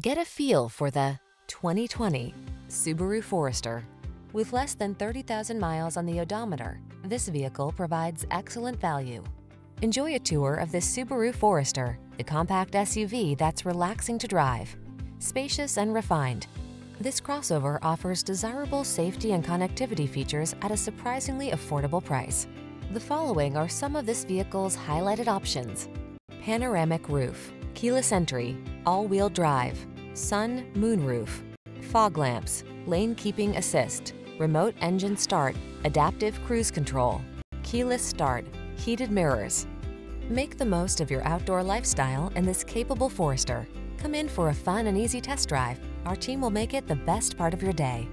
Get a feel for the 2020 Subaru Forester. With less than 30,000 miles on the odometer, this vehicle provides excellent value. Enjoy a tour of this Subaru Forester, the compact SUV that's relaxing to drive. Spacious and refined, this crossover offers desirable safety and connectivity features at a surprisingly affordable price. The following are some of this vehicle's highlighted options: panoramic roof, keyless entry, all-wheel drive, sun, moonroof, fog lamps, lane keeping assist, remote engine start, adaptive cruise control, keyless start, heated mirrors. Make the most of your outdoor lifestyle in this capable Forester. Come in for a fun and easy test drive. Our team will make it the best part of your day.